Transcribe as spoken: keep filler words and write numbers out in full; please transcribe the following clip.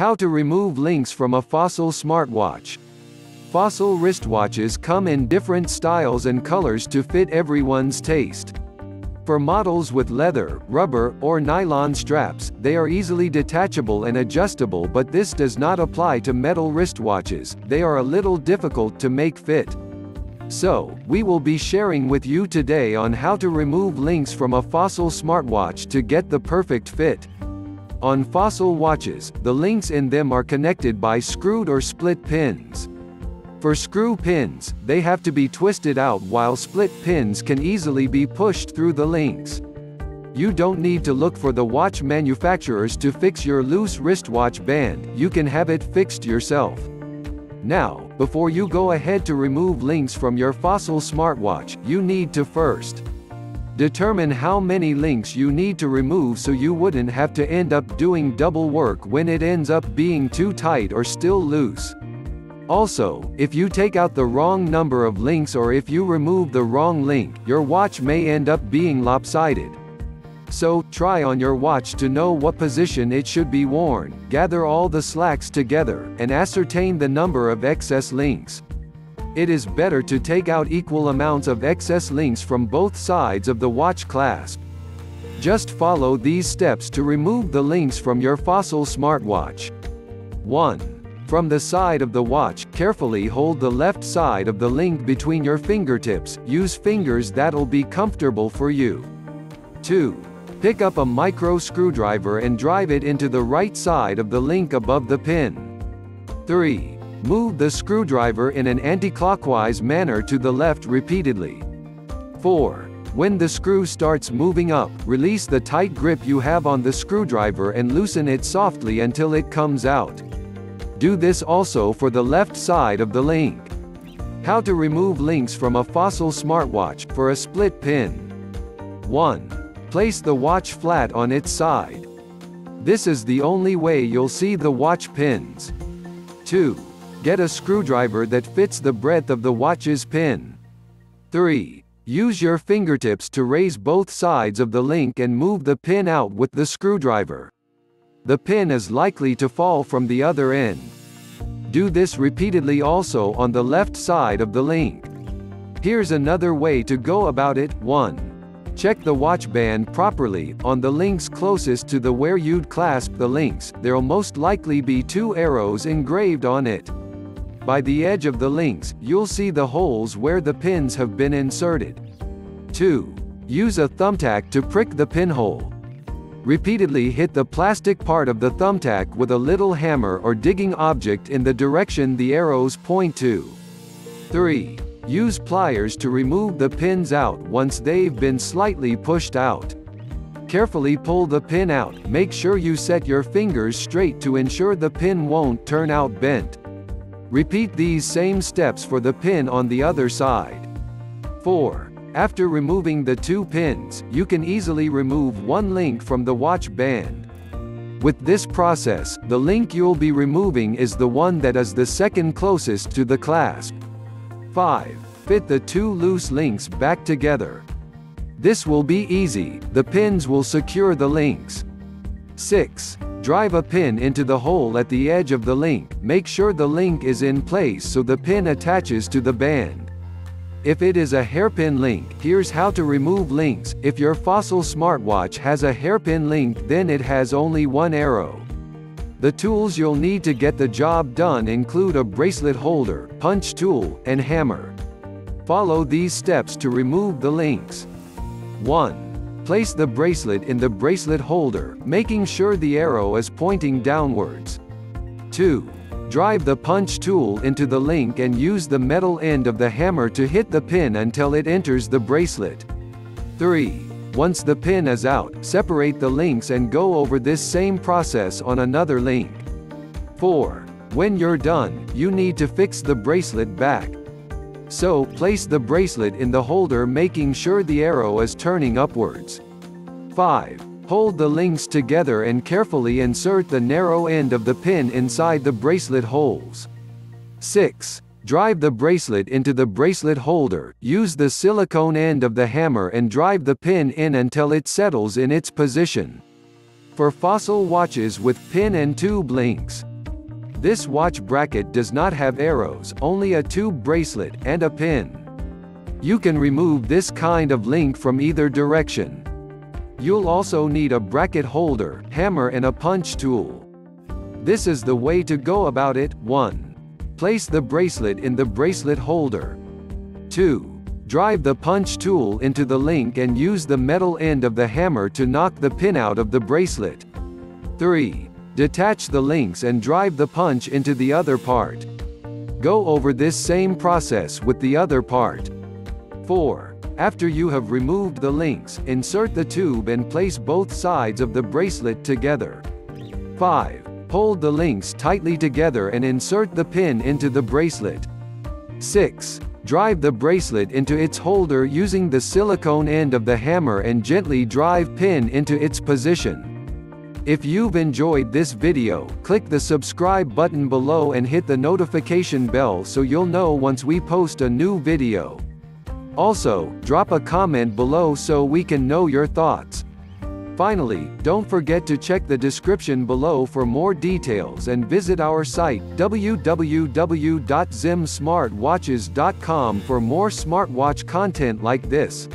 How to remove links from a Fossil smartwatch. Fossil wristwatches come in different styles and colors to fit everyone's taste. For models with leather, rubber, or nylon straps, they are easily detachable and adjustable, but this does not apply to metal wristwatches. They are a little difficult to make fit. So, we will be sharing with you today on how to remove links from a Fossil smartwatch to get the perfect fit. On Fossil watches, the links in them are connected by screwed or split pins. For screw pins, they have to be twisted out, while split pins can easily be pushed through the links. You don't need to look for the watch manufacturers to fix your loose wristwatch band, you can have it fixed yourself. Now, before you go ahead to remove links from your Fossil smartwatch, you need to first determine how many links you need to remove so you wouldn't have to end up doing double work when it ends up being too tight or still loose. Also, if you take out the wrong number of links or if you remove the wrong link, your watch may end up being lopsided. So, try on your watch to know what position it should be worn, gather all the slacks together, and ascertain the number of excess links. It is better to take out equal amounts of excess links from both sides of the watch clasp. Just follow these steps to remove the links from your Fossil smartwatch. one. From the side of the watch, carefully hold the left side of the link between your fingertips, use fingers that'll be comfortable for you. two. Pick up a micro screwdriver and drive it into the right side of the link above the pin. three. Move the screwdriver in an anti-clockwise manner to the left repeatedly. four. When the screw starts moving up, release the tight grip you have on the screwdriver and loosen it softly until it comes out. Do this also for the left side of the link. How to remove links from a Fossil smartwatch for a split pin. one. Place the watch flat on its side. This is the only way you'll see the watch pins. two. Get a screwdriver that fits the breadth of the watch's pin. three. Use your fingertips to raise both sides of the link and move the pin out with the screwdriver. The pin is likely to fall from the other end. Do this repeatedly also on the left side of the link. Here's another way to go about it. one. Check the watch band properly. On the links closest to the where you'd clasp the links, there'll most likely be two arrows engraved on it. By the edge of the links, you'll see the holes where the pins have been inserted. two. Use a thumbtack to prick the pinhole. Repeatedly hit the plastic part of the thumbtack with a little hammer or digging object in the direction the arrows point to. three. Use pliers to remove the pins out once they've been slightly pushed out. Carefully pull the pin out, make sure you set your fingers straight to ensure the pin won't turn out bent. Repeat these same steps for the pin on the other side. four. After removing the two pins, you can easily remove one link from the watch band. With this process, the link you'll be removing is the one that is the second closest to the clasp. five. Fit the two loose links back together. This will be easy, the pins will secure the links. six. Drive a pin into the hole at the edge of the link, make sure the link is in place so the pin attaches to the band. If it is a hairpin link, here's how to remove links. If your Fossil smartwatch has a hairpin link, then it has only one arrow. The tools you'll need to get the job done include a bracelet holder, punch tool, and hammer. Follow these steps to remove the links. one. Place the bracelet in the bracelet holder, making sure the arrow is pointing downwards. two. Drive the punch tool into the link and use the metal end of the hammer to hit the pin until it enters the bracelet. three. Once the pin is out, separate the links and go over this same process on another link. four. When you're done, you need to fix the bracelet back. So, place the bracelet in the holder, making sure the arrow is turning upwards. five. Hold the links together and carefully insert the narrow end of the pin inside the bracelet holes. six. Drive the bracelet into the bracelet holder, use the silicone end of the hammer and drive the pin in until it settles in its position. For Fossil watches with pin and tube links. This watch bracket does not have arrows, only a tube bracelet, and a pin. You can remove this kind of link from either direction. You'll also need a bracket holder, hammer and a punch tool. This is the way to go about it. one. Place the bracelet in the bracelet holder. two. Drive the punch tool into the link and use the metal end of the hammer to knock the pin out of the bracelet. three. Detach the links and drive the punch into the other part. Go over this same process with the other part. four. After you have removed the links, insert the tube and place both sides of the bracelet together. five. Hold the links tightly together and insert the pin into the bracelet. six. Drive the bracelet into its holder using the silicone end of the hammer and gently drive pin into its position. If you've enjoyed this video, click the subscribe button below and hit the notification bell so you'll know once we post a new video. Also, drop a comment below so we can know your thoughts. Finally, don't forget to check the description below for more details and visit our site w w w dot zim smart watches dot com for more smartwatch content like this.